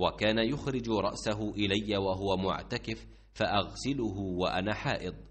وكان يخرج رأسه إلي وهو معتكف فأغسله وأنا حائض.